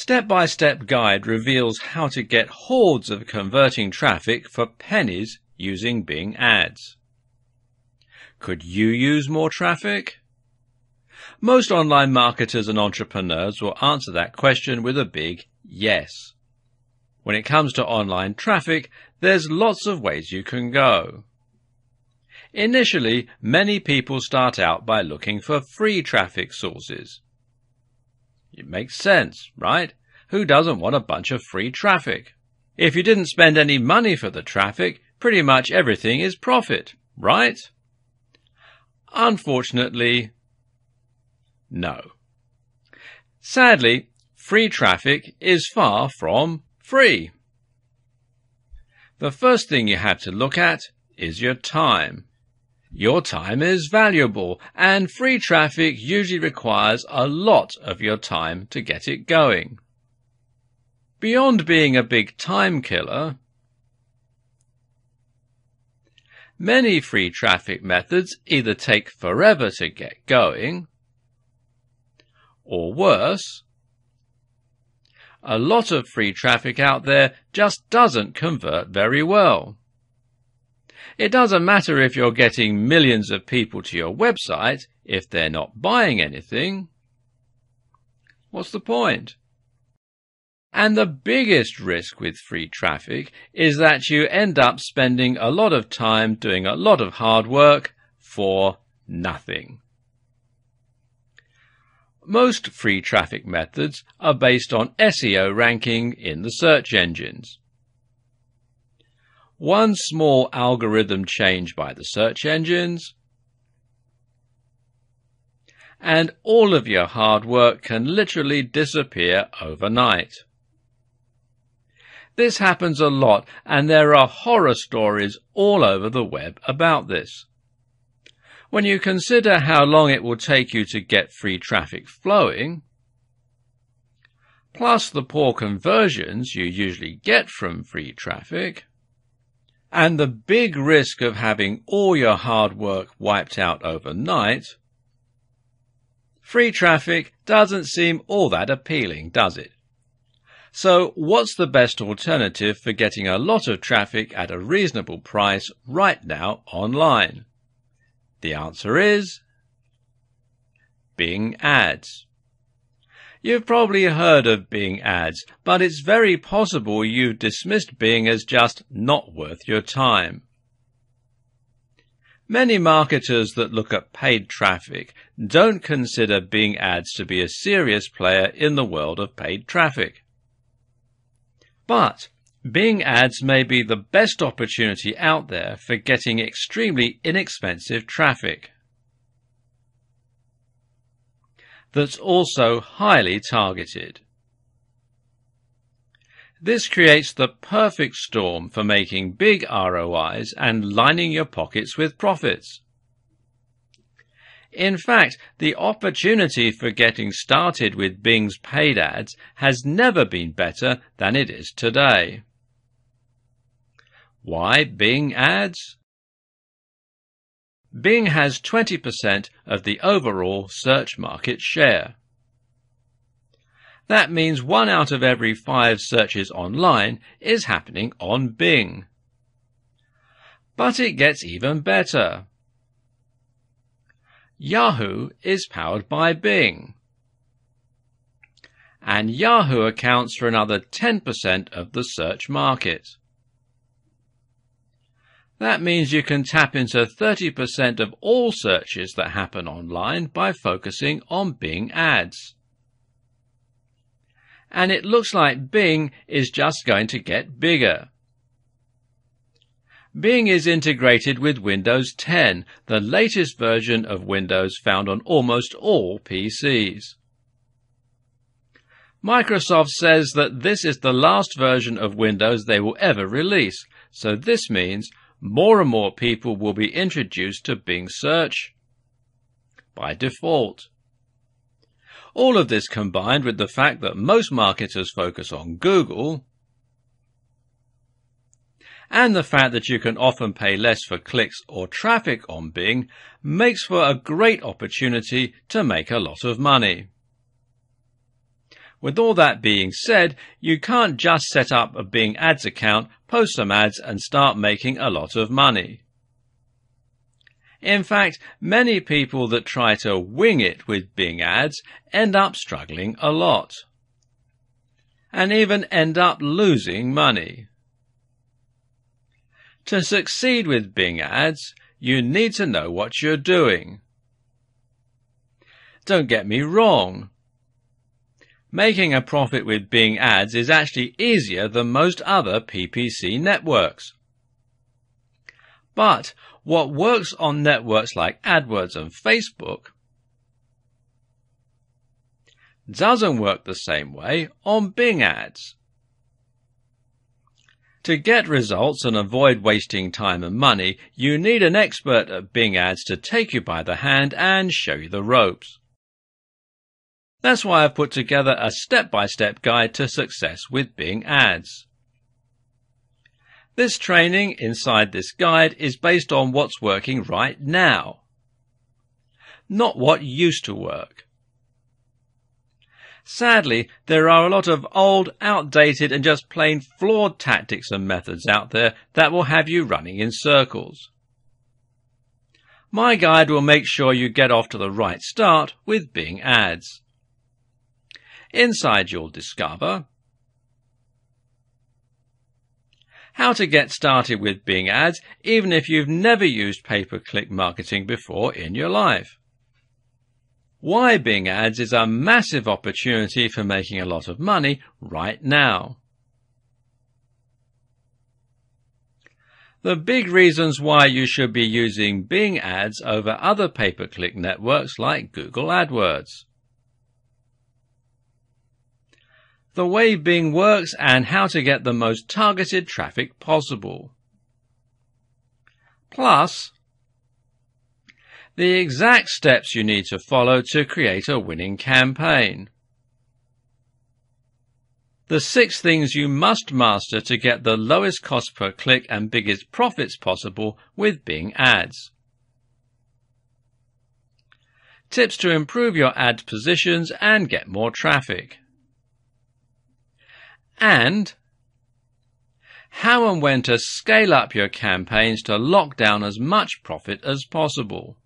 Step-by-step guide reveals how to get hordes of converting traffic for pennies using Bing ads. Could you use more traffic? Most online marketers and entrepreneurs will answer that question with a big yes. When it comes to online traffic, there's lots of ways you can go. Initially, many people start out by looking for free traffic sources. It makes sense, right? Who doesn't want a bunch of free traffic? If you didn't spend any money for the traffic, pretty much everything is profit, right? Unfortunately, no. Sadly, free traffic is far from free. The first thing you have to look at is your time. Your time is valuable, and free traffic usually requires a lot of your time to get it going. Beyond being a big time killer, many free traffic methods either take forever to get going, or worse, a lot of free traffic out there just doesn't convert very well. It doesn't matter if you're getting millions of people to your website if they're not buying anything. What's the point? And the biggest risk with free traffic is that you end up spending a lot of time doing a lot of hard work for nothing. Most free traffic methods are based on SEO ranking in the search engines. One small algorithm change by the search engines, and all of your hard work can literally disappear overnight. This happens a lot, and there are horror stories all over the web about this. When you consider how long it will take you to get free traffic flowing, plus the poor conversions you usually get from free traffic, and the big risk of having all your hard work wiped out overnight, free traffic doesn't seem all that appealing, does it? So what's the best alternative for getting a lot of traffic at a reasonable price right now online? The answer is Bing ads. You've probably heard of Bing ads, but it's very possible you've dismissed Bing as just not worth your time. Many marketers that look at paid traffic don't consider Bing ads to be a serious player in the world of paid traffic. But Bing ads may be the best opportunity out there for getting extremely inexpensive traffic that's also highly targeted. This creates the perfect storm for making big ROIs and lining your pockets with profits. In fact, the opportunity for getting started with Bing's paid ads has never been better than it is today. Why Bing ads? Bing has 20% of the overall search market share. That means 1 out of every 5 searches online is happening on Bing. But it gets even better. Yahoo is powered by Bing. And Yahoo accounts for another 10% of the search market. That means you can tap into 30% of all searches that happen online by focusing on Bing ads. And it looks like Bing is just going to get bigger. Bing is integrated with Windows 10, the latest version of Windows found on almost all PCs. Microsoft says that this is the last version of Windows they will ever release, so this means more and more people will be introduced to Bing search by default. All of this combined with the fact that most marketers focus on Google, and the fact that you can often pay less for clicks or traffic on Bing, makes for a great opportunity to make a lot of money. With all that being said, you can't just set up a Bing Ads account, post some ads, and start making a lot of money. In fact, many people that try to wing it with Bing Ads end up struggling a lot, and even end up losing money. To succeed with Bing Ads, you need to know what you're doing. Don't get me wrong. Making a profit with Bing Ads is actually easier than most other PPC networks. But what works on networks like AdWords and Facebook doesn't work the same way on Bing Ads. To get results and avoid wasting time and money, you need an expert at Bing Ads to take you by the hand and show you the ropes. That's why I've put together a step-by-step guide to success with Bing Ads. This training inside this guide is based on what's working right now, not what used to work. Sadly, there are a lot of old, outdated and just plain flawed tactics and methods out there that will have you running in circles. My guide will make sure you get off to the right start with Bing Ads. Inside you'll discover how to get started with Bing Ads even if you've never used pay-per-click marketing before in your life. Why Bing Ads is a massive opportunity for making a lot of money right now. The big reasons why you should be using Bing Ads over other pay-per-click networks like Google AdWords. The way Bing works and how to get the most targeted traffic possible. Plus, the exact steps you need to follow to create a winning campaign. The 6 things you must master to get the lowest cost per click and biggest profits possible with Bing Ads. Tips to improve your ad positions and get more traffic. And how and when to scale up your campaigns to lock down as much profit as possible.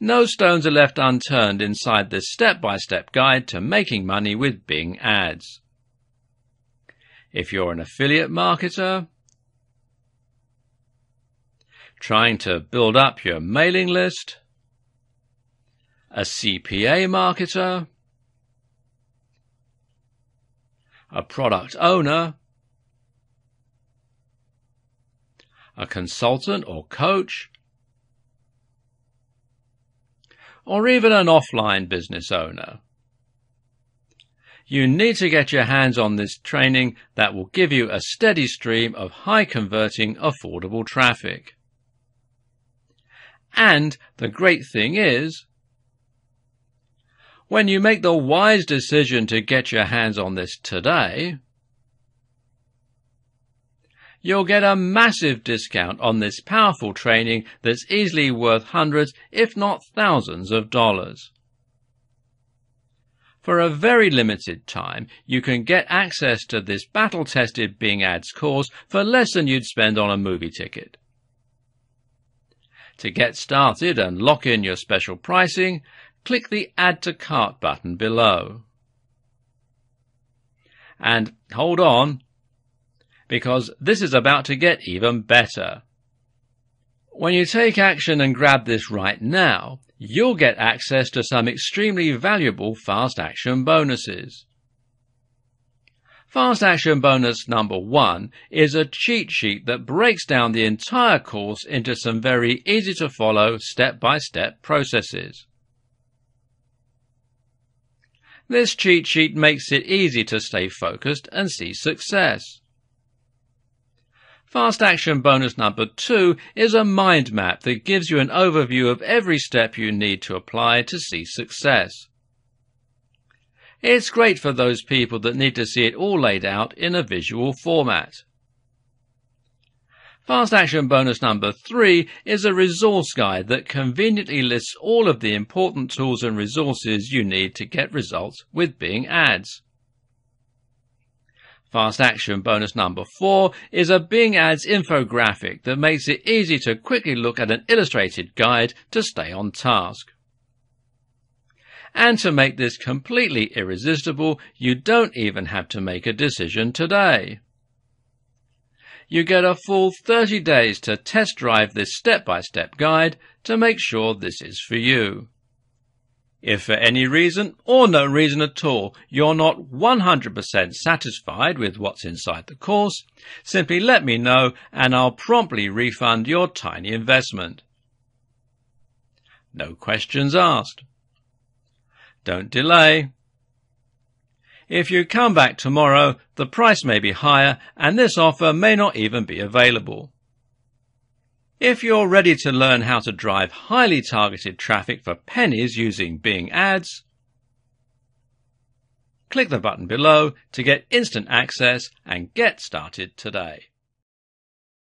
No stones are left unturned inside this step-by-step guide to making money with Bing Ads. If you're an affiliate marketer, trying to build up your mailing list, a CPA marketer, a product owner, a consultant or coach, or even an offline business owner, you need to get your hands on this training that will give you a steady stream of high-converting, affordable traffic. And the great thing is, when you make the wise decision to get your hands on this today, you'll get a massive discount on this powerful training that's easily worth hundreds, if not thousands of dollars. For a very limited time, you can get access to this battle-tested Bing Ads course for less than you'd spend on a movie ticket. To get started and lock in your special pricing, click the Add to Cart button below. And hold on, because this is about to get even better. When you take action and grab this right now, you'll get access to some extremely valuable fast action bonuses. Fast action bonus number 1 is a cheat sheet that breaks down the entire course into some very easy to follow step-by-step processes. This cheat sheet makes it easy to stay focused and see success. Fast action bonus number 2 is a mind map that gives you an overview of every step you need to apply to see success. It's great for those people that need to see it all laid out in a visual format. Fast action bonus number 3 is a resource guide that conveniently lists all of the important tools and resources you need to get results with Bing ads. Fast action bonus number 4 is a Bing ads infographic that makes it easy to quickly look at an illustrated guide to stay on task. And to make this completely irresistible, you don't even have to make a decision today. You get a full 30 days to test drive this step-by-step guide to make sure this is for you. If for any reason, or no reason at all, you're not 100% satisfied with what's inside the course, simply let me know and I'll promptly refund your tiny investment. No questions asked. Don't delay. If you come back tomorrow, the price may be higher and this offer may not even be available. If you're ready to learn how to drive highly targeted traffic for pennies using Bing ads, click the button below to get instant access and get started today.